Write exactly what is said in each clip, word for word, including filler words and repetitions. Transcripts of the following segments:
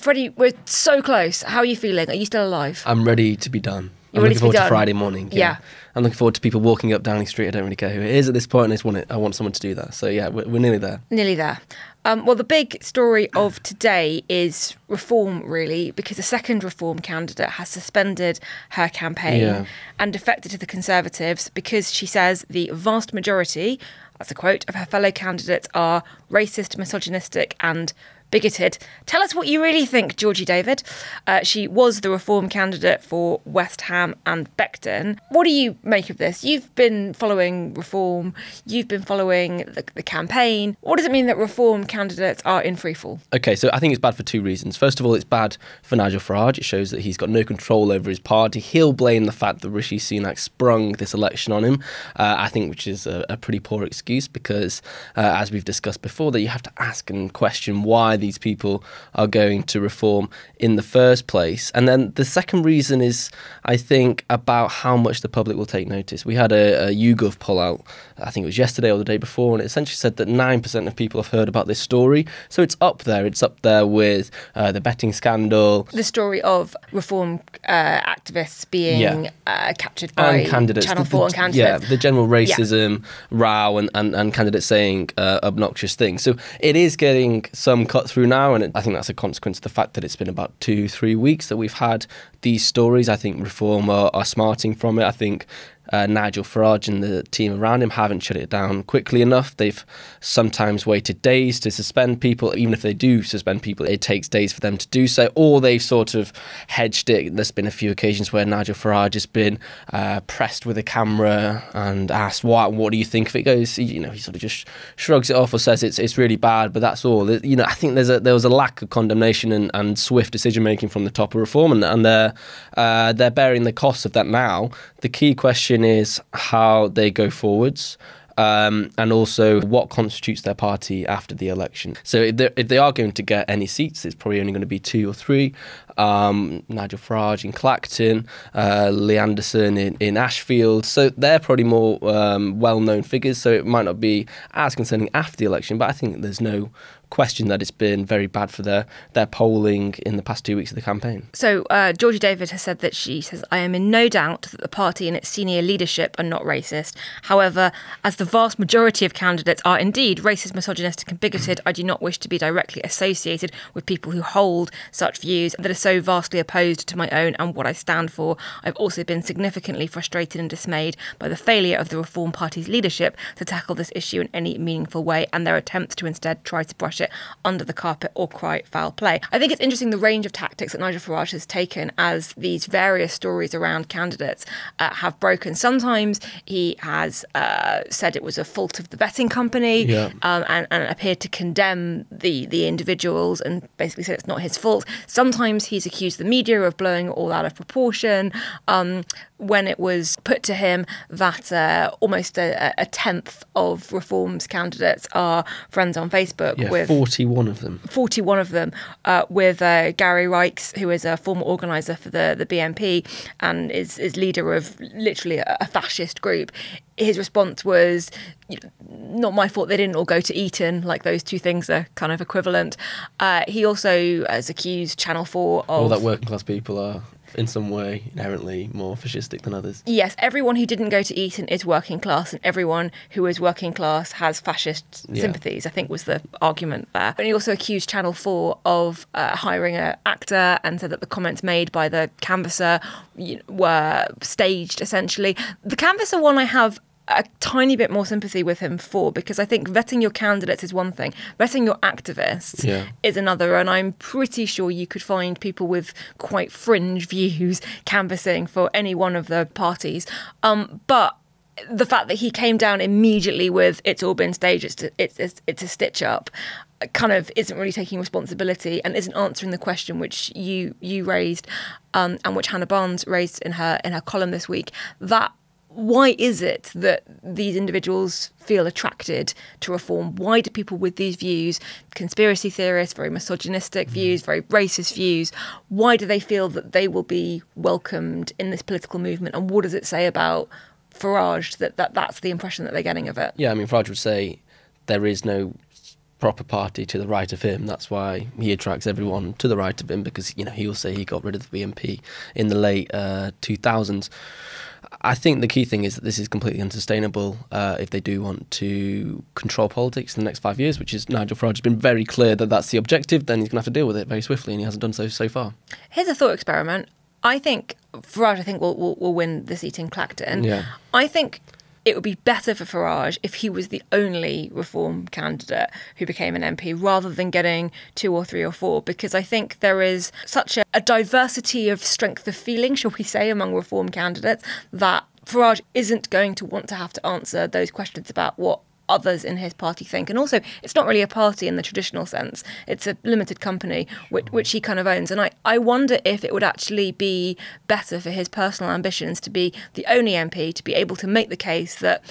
Freddie, we're so close. How are you feeling? Are you still alive? I'm ready to be done. You're I'm looking to forward to Friday morning. Yeah. yeah. I'm looking forward to people walking up Downing Street. I don't really care who it is at this point. I just want it. I want someone to do that. So yeah, we're, we're nearly there. Nearly there. Um, well, the big story of today is reform, really, because a second reform candidate has suspended her campaign yeah. and defected to the Conservatives because she says the vast majority, that's a quote, of her fellow candidates are racist, misogynistic and bigoted. Tell us what you really think, Georgie David. Uh, she was the reform candidate for West Ham and Beckton. What do you make of this? You've been following reform. You've been following the, the campaign. What does it mean that reform candidates are in freefall? OK, so I think it's bad for two reasons. First of all, it's bad for Nigel Farage. It shows that he's got no control over his party. He'll blame the fact that Rishi Sunak sprung this election on him, uh, I think, which is a, a pretty poor excuse because, uh, as we've discussed before, that you have to ask and question why these people are going to reform in the first place. And then the second reason is, I think, about how much the public will take notice. We had a, a YouGov poll out, I think it was yesterday or the day before, and it essentially said that nine percent of people have heard about this story. So it's up there. It's up there with uh, the betting scandal. The story of reform uh, activists being yeah. uh, captured by candidates. Channel four and candidates. Yeah, the general racism, yeah. row and, and, and candidates saying uh, obnoxious things. So it is getting some cuts through now, and it, I think that's a consequence of the fact that it's been about two, three weeks that we've had these stories. I think reform are, are smarting from it. I think uh, Nigel Farage and the team around him haven't shut it down quickly enough. They've sometimes waited days to suspend people. Even if they do suspend people, it takes days for them to do so, or they've sort of hedged it. There's been a few occasions where Nigel Farage has been uh, pressed with a camera and asked, what, what do you think if it goes? You know, he sort of just shrugs it off or says it's it's really bad, but that's all. You know, I think there's a, there was a lack of condemnation and, and swift decision-making from the top of reform, and, and they're, uh, they're bearing the cost of that now. The key question is how they go forwards, um, and also what constitutes their party after the election. So if, if they are going to get any seats, it's probably only going to be two or three. Um, Nigel Farage in Clacton, uh, Lee Anderson in, in Ashfield. So they're probably more um, well-known figures, so it might not be as concerning after the election, but I think there's no question that it's been very bad for their, their polling in the past two weeks of the campaign. So uh, Georgie David has said that she says, I am in no doubt that the party and its senior leadership are not racist. However, as the vast majority of candidates are indeed racist, misogynistic and bigoted, I do not wish to be directly associated with people who hold such views that are so vastly opposed to my own and what I stand for. I've also been significantly frustrated and dismayed by the failure of the Reform Party's leadership to tackle this issue in any meaningful way and their attempts to instead try to brush it under the carpet or cry foul play. I think it's interesting the range of tactics that Nigel Farage has taken as these various stories around candidates uh, have broken. Sometimes he has uh, said it was a fault of the betting company yeah. um, and, and appeared to condemn the, the individuals and basically said it's not his fault. Sometimes he's accused the media of blowing it all out of proportion. Um, when it was put to him that uh, almost a, a tenth of Reform's candidates are friends on Facebook yeah. with forty-one of them. forty-one of them, uh, with uh, Gary Rikes, who is a former organiser for the, the B N P and is, is leader of literally a, a fascist group. His response was, you know, not my fault they didn't all go to Eton, like those two things are kind of equivalent. Uh, he also has accused Channel four of... All that working class people are... in some way inherently more fascistic than others. Yes, everyone who didn't go to Eton is working class and everyone who is working class has fascist yeah. sympathies, I think was the argument there. And he also accused Channel four of uh, hiring an actor and said that the comments made by the canvasser you know, were staged, essentially. The canvasser one I have a tiny bit more sympathy with him for, because I think vetting your candidates is one thing, vetting your activists yeah. is another, and I'm pretty sure you could find people with quite fringe views canvassing for any one of the parties. Um, but the fact that he came down immediately with it's all been staged, it's, it's, it's, it's a stitch up, kind of isn't really taking responsibility and isn't answering the question which you you raised um, and which Hannah Barnes raised in her in her column this week, that why is it that these individuals feel attracted to reform? Why do people with these views, conspiracy theorists, very misogynistic mm. views, very racist views, why do they feel that they will be welcomed in this political movement? And what does it say about Farage that, that that's the impression that they're getting of it? Yeah, I mean, Farage would say there is no proper party to the right of him. That's why he attracts everyone to the right of him, because, you know, he will say he got rid of the B N P in the late uh, two thousands. I think the key thing is that this is completely unsustainable uh, if they do want to control politics in the next five years, which is Nigel Farage has been very clear that that's the objective. Then he's going to have to deal with it very swiftly, and he hasn't done so so far. Here's a thought experiment. I think Farage, I think, will, will, will win the seat in Clacton. Yeah. I think it would be better for Farage if he was the only Reform candidate who became an M P, rather than getting two or three or four, because I think there is such a, a diversity of strength of feeling, shall we say, among Reform candidates, that Farage isn't going to want to have to answer those questions about what others in his party think. And also, it's not really a party in the traditional sense. It's a limited company, which, which he kind of owns. And I, I wonder if it would actually be better for his personal ambitions to be the only M P, to be able to make the case that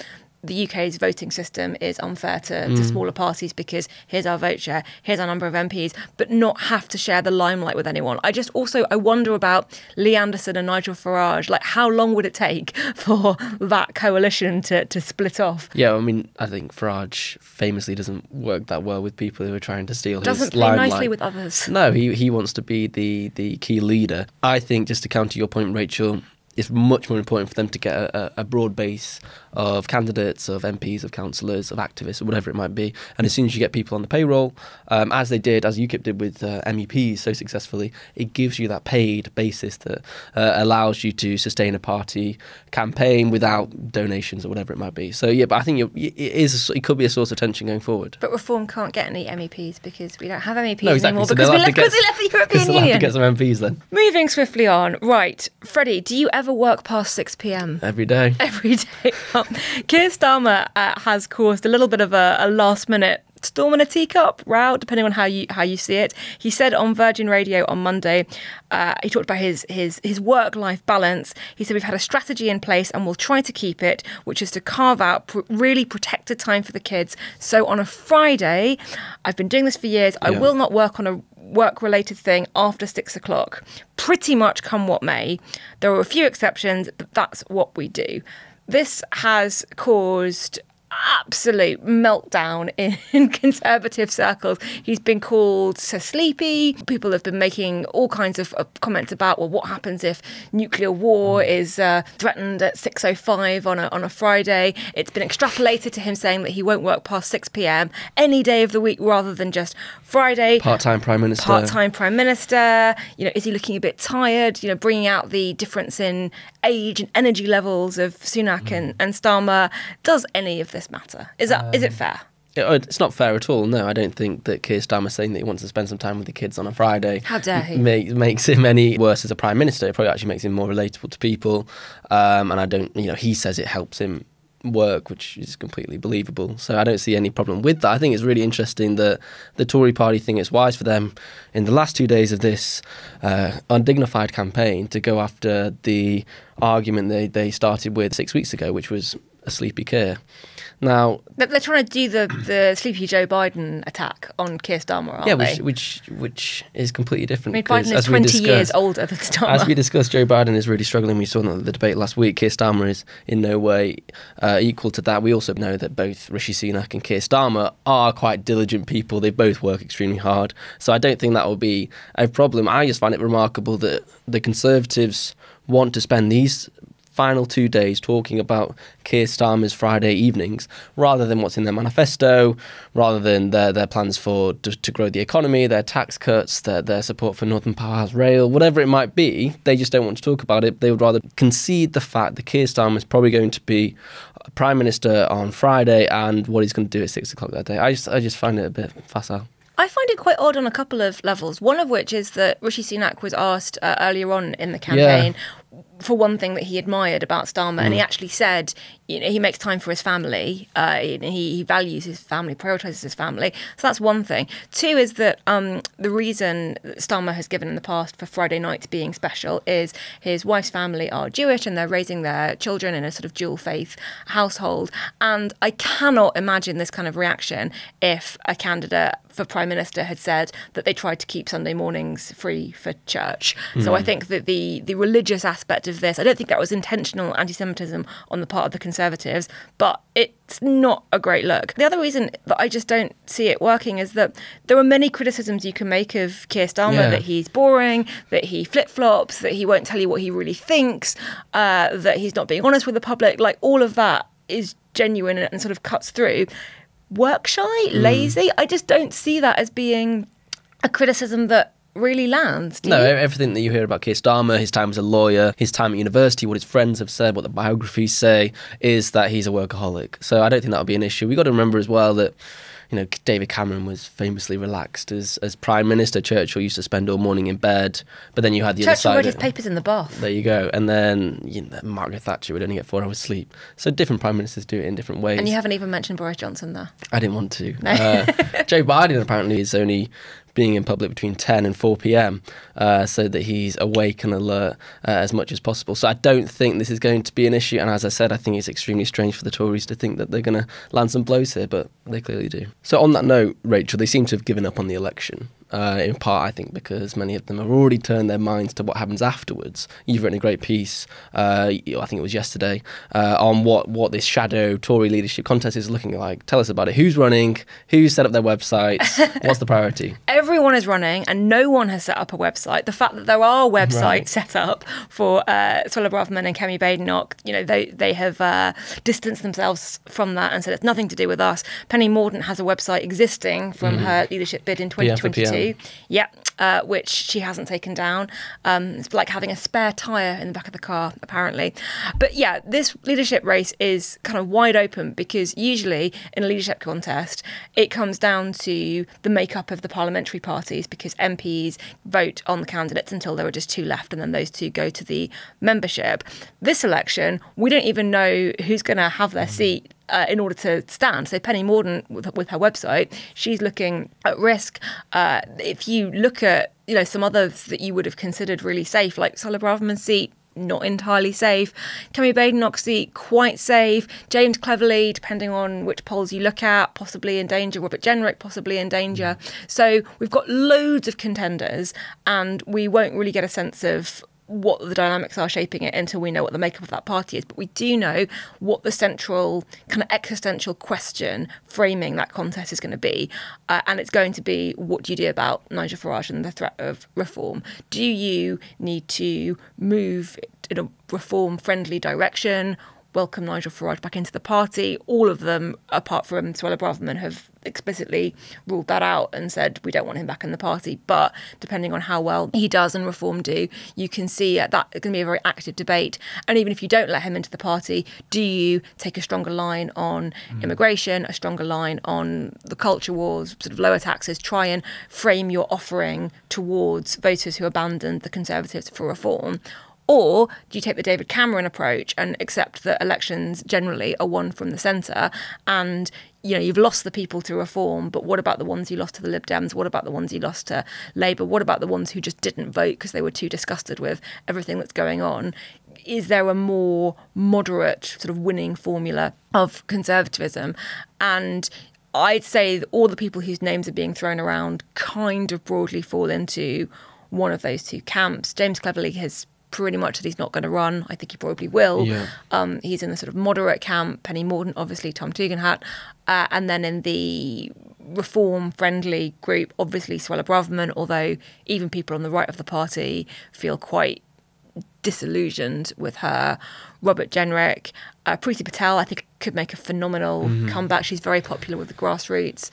the U K's voting system is unfair to, mm. to smaller parties, because here's our vote share, here's our number of M Ps, but not have to share the limelight with anyone. I just also, I wonder about Lee Anderson and Nigel Farage. Like, how long would it take for that coalition to, to split off? Yeah, I mean, I think Farage famously doesn't work that well with people who are trying to steal doesn't his limelight. Doesn't play nicely with others. No, he, he wants to be the, the key leader. I think, just to counter your point, Rachel, it's much more important for them to get a, a broad base of candidates, of M Ps, of councillors, of activists, or whatever it might be. And as soon as you get people on the payroll, um, as they did, as UKIP did with uh, M E Ps so successfully, it gives you that paid basis that uh, allows you to sustain a party campaign without donations or whatever it might be. So yeah, but I think you're, it is it could be a source of tension going forward. But Reform can't get any M E Ps because we don't have M E Ps no, exactly. anymore so because we left, get, left the European Union. Have to get some M Ps then. Moving swiftly on, right, Freddie, do you ever Ever work past six p m? Every day. Every day. Well, Keir Starmer uh, has caused a little bit of a, a last-minute storm in a teacup row, depending on how you how you see it. He said on Virgin Radio on Monday, uh, he talked about his his his work-life balance. He said, "We've had a strategy in place and we'll try to keep it, which is to carve out pr really protected time for the kids. So on a Friday, I've been doing this for years. Yeah. I will not work on a work-related thing after six o'clock, pretty much come what may. There are a few exceptions, but that's what we do." This has caused absolute meltdown in, in Conservative circles. He's been called so sleepy. People have been making all kinds of uh, comments about, well, what happens if nuclear war is uh, threatened at six oh five on a, on a Friday? It's been extrapolated to him saying that he won't work past six p m any day of the week rather than just Friday. Part-time Prime Minister. Part-time Prime Minister. You know, is he looking a bit tired? You know, bringing out the difference in age and energy levels of Sunak mm. and, and Starmer. Does any of this matter? Is that um, is it fair? It, it's not fair at all. No, I don't think that Keir Starmer saying that he wants to spend some time with the kids on a Friday How dare he? Make, makes him any worse as a prime minister. It probably actually makes him more relatable to people. Um, and I don't, you know, he says it helps him work, which is completely believable. So I don't see any problem with that. I think it's really interesting that the Tory party think it's wise for them in the last two days of this uh, undignified campaign to go after the argument they, they started with six weeks ago, which was a sleepy Keir. Now they're trying to do the the sleepy Joe Biden attack on Keir Starmer, aren't yeah, which, they? which which is completely different. I mean, Biden is twenty years older than Starmer. As we discussed, Joe Biden is really struggling. We saw in the debate last week. Keir Starmer is in no way uh, equal to that. We also know that both Rishi Sunak and Keir Starmer are quite diligent people. They both work extremely hard, so I don't think that will be a problem. I just find it remarkable that the Conservatives want to spend these final two days talking about Keir Starmer's Friday evenings rather than what's in their manifesto, rather than their, their plans for to, to grow the economy, their tax cuts, their, their support for Northern Powerhouse Rail, whatever it might be. They just don't want to talk about it. They would rather concede the fact that Keir Starmer is probably going to be Prime Minister on Friday and what he's going to do at six o'clock that day. I just, I just find it a bit facile. I find it quite odd on a couple of levels, one of which is that Rishi Sunak was asked uh, earlier on in the campaign yeah. for one thing that he admired about Starmer, mm. and he actually said, you know, he makes time for his family, uh, he, he values his family, prioritises his family. So that's one thing. Two is that um, the reason that Starmer has given in the past for Friday nights being special is his wife's family are Jewish and they're raising their children in a sort of dual faith household. And I cannot imagine this kind of reaction if a candidate for Prime Minister had said that they tried to keep Sunday mornings free for church. Mm. So I think that the the religious aspect of this, I don't think that was intentional anti-Semitism on the part of the Conservatives, but it's not a great look. The other reason that I just don't see it working is that there are many criticisms you can make of Keir Starmer, yeah. that he's boring, that he flip-flops, that he won't tell you what he really thinks, uh, that he's not being honest with the public. Like, all of that is genuine and sort of cuts through. Work shy, mm. lazy. I just don't see that as being a criticism that really lands. No, you? Everything that you hear about Keir Starmer, his time as a lawyer, his time at university, what his friends have said, what the biographies say, is that he's a workaholic. So I don't think that'll be an issue. We've got to remember as well that, you know, David Cameron was famously relaxed as as Prime Minister. Churchill used to spend all morning in bed, but then you had the Churchill other side. Churchill wrote his papers in the bath. There you go. And then, you know, Margaret Thatcher would only get four hours sleep. So different Prime Ministers do it in different ways. And you haven't even mentioned Boris Johnson there. I didn't want to. No. Uh, Joe Biden apparently is only being in public between ten and four p m uh, so that he's awake and alert uh, as much as possible. So I don't think this is going to be an issue. And as I said, I think it's extremely strange for the Tories to think that they're going to land some blows here, but they clearly do. So on that note, Rachel, they seem to have given up on the election. Uh, in part, I think, because many of them have already turned their minds to what happens afterwards. You've written a great piece, uh, I think it was yesterday, uh, on what, what this shadow Tory leadership contest is looking like. Tell us about it. Who's running? Who set up their websites? What's the priority? Everyone is running and no one has set up a website. The fact that there are websites right. set up for uh, Suella Braverman and Kemi Badenoch, you know, they, they have uh, distanced themselves from that and said it's nothing to do with us. Penny Mordaunt has a website existing from mm. her leadership bid in twenty twenty-two. Yeah, uh, which she hasn't taken down. Um, it's like having a spare tyre in the back of the car, apparently. But yeah, this leadership race is kind of wide open because usually in a leadership contest, it comes down to the makeup of the parliamentary parties because M Ps vote on the candidates until there are just two left and then those two go to the membership. This election, we don't even know who's going to have their seat Uh, in order to stand. So Penny Mordaunt, with, with her website, she's looking at risk. Uh, if you look at, you know, some others that you would have considered really safe, like Suella Braverman's seat, not entirely safe. Kemi Badenoch's seat, quite safe. James Cleverley, depending on which polls you look at, possibly in danger. Robert Jenrick, possibly in danger. So we've got loads of contenders and we won't really get a sense of what the dynamics are shaping it until we know what the makeup of that party is. But we do know what the central kind of existential question framing that contest is going to be. Uh, and it's going to be, what do you do about Nigel Farage and the threat of reform? Do you need to move in a reform-friendly direction, welcome Nigel Farage back into the party? All of them, apart from Suella Braverman, have explicitly ruled that out and said we don't want him back in the party. But depending on how well he does and reform do, you can see that it's going to be a very active debate. And even if you don't let him into the party, do you take a stronger line on mm. immigration, a stronger line on the culture wars, sort of lower taxes, try and frame your offering towards voters who abandoned the Conservatives for reform? Or do you take the David Cameron approach and accept that elections generally are won from the centre and, you know, you've lost the people to reform, but what about the ones you lost to the Lib Dems? What about the ones you lost to Labour? What about the ones who just didn't vote because they were too disgusted with everything that's going on? Is there a more moderate sort of winning formula of conservatism? And I'd say that all the people whose names are being thrown around kind of broadly fall into one of those two camps. James Cleverley has pretty much that he's not going to run. I think he probably will. Yeah. Um, he's in the sort of moderate camp. Penny Mordaunt, obviously, Tom Tugendhat. Uh, and then in the reform-friendly group, obviously, Suella Braverman, although even people on the right of the party feel quite disillusioned with her. Robert Jenrick, uh, Priti Patel, I think, could make a phenomenal mm-hmm. comeback. She's very popular with the grassroots.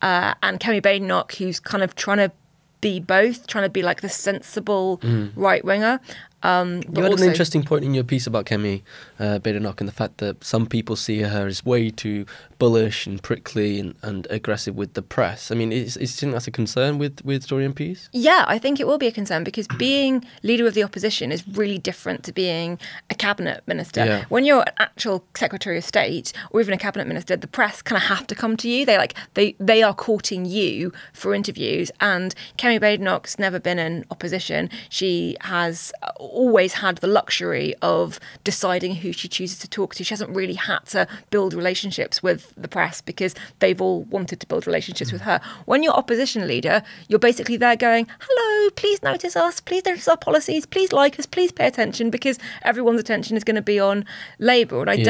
Uh, and Kemi Badenoch, who's kind of trying to be both, trying to be like the sensible mm. right-winger. Um, you had also an interesting point in your piece about Kemi uh, Badenoch and the fact that some people see her as way too bullish and prickly and, and aggressive with the press. I mean, is, is do you think that's a concern with, with Tory M Ps? Yeah, I think it will be a concern because being leader of the opposition is really different to being a cabinet minister. Yeah. When you're an actual Secretary of State or even a cabinet minister, the press kind of have to come to you. They like they they are courting you for interviews. And Kemi Badenoch's never been in opposition. She has Uh, always had the luxury of deciding who she chooses to talk to. She hasn't really had to build relationships with the press because they've all wanted to build relationships with her. When you're opposition leader, you're basically there going, hello, please notice us, please notice our policies, please like us, please pay attention, because everyone's attention is going to be on Labour. And I yeah.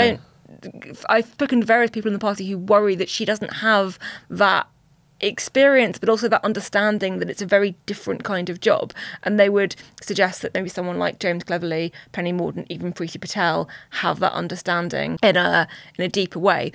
don't, I've spoken to various people in the party who worry that she doesn't have that experience, but also that understanding that it's a very different kind of job. And they would suggest that maybe someone like James Cleverley, Penny Mordaunt, even Priti Patel have that understanding in a in a deeper way.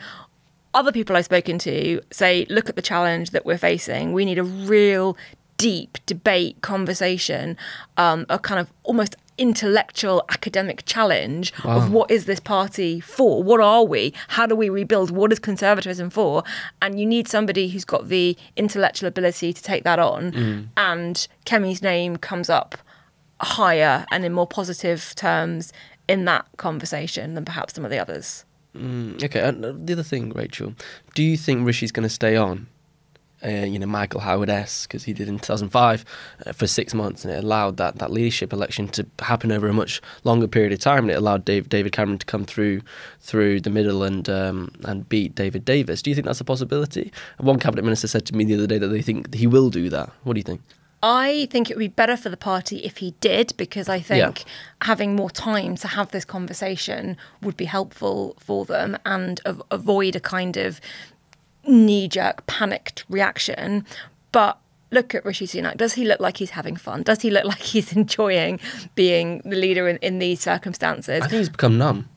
Other people I've spoken to say, look at the challenge that we're facing. We need a real deep debate, conversation, um, a kind of almost intellectual academic challenge wow. of what is this party for? What are we? How do we rebuild? What is conservatism for? And you need somebody who's got the intellectual ability to take that on. Mm. And Kemi's name comes up higher and in more positive terms in that conversation than perhaps some of the others. Mm, okay. And the other thing, Rachel, do you think Rishi's going to stay on? Uh, you know, Michael Howard-esque, because he did in two thousand five uh, for six months, and it allowed that, that leadership election to happen over a much longer period of time, and it allowed Dave, David Cameron to come through through the middle and um, and beat David Davis. Do you think that's a possibility? One cabinet minister said to me the other day that they think he will do that. What do you think? I think it would be better for the party if he did, because I think yeah. having more time to have this conversation would be helpful for them and av avoid a kind of knee-jerk, panicked reaction. But look at Rishi Sunak. Does he look like he's having fun? Does he look like he's enjoying being the leader in, in these circumstances? I think he's become numb.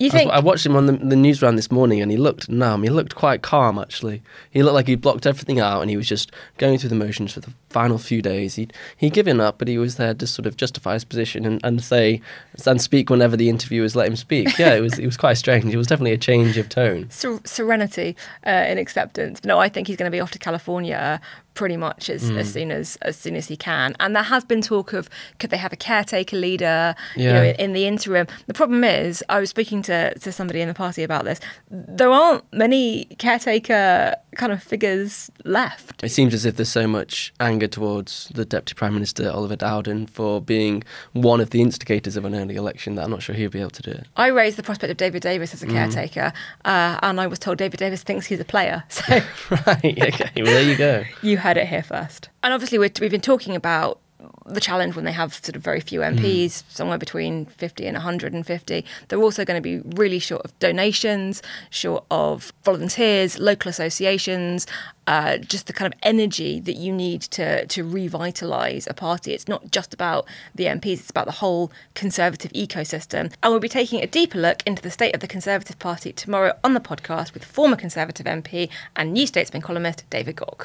You I, think was, I watched him on the, the news round this morning, and he looked numb. He looked quite calm, actually. He looked like he blocked everything out, and he was just going through the motions for the final few days. He'd, he'd given up, but he was there to sort of justify his position and, and say and speak whenever the interviewers let him speak. Yeah, it was it was quite strange. It was definitely a change of tone. Ser serenity uh, in acceptance. No, I think he's going to be off to California pretty much as, mm. as soon as as soon as he can. And there has been talk of, could they have a caretaker leader yeah. you know, in, in the interim? The problem is, I was speaking to, to somebody in the party about this, there aren't many caretaker kind of figures left. It seems as if there's so much anger towards the Deputy Prime Minister, Oliver Dowden, for being one of the instigators of an early election that I'm not sure he'll be able to do it. I raised the prospect of David Davis as a caretaker, mm. uh, and I was told David Davis thinks he's a player. So right, okay, well there you go. You heard it here first. And obviously we're, we've been talking about the challenge when they have sort of very few M Ps, mm. somewhere between fifty and a hundred and fifty. They're also going to be really short of donations, short of volunteers, local associations, uh, just the kind of energy that you need to, to revitalise a party. It's not just about the M Ps, it's about the whole Conservative ecosystem. And we'll be taking a deeper look into the state of the Conservative Party tomorrow on the podcast with former Conservative M P and New Statesman columnist David Gork.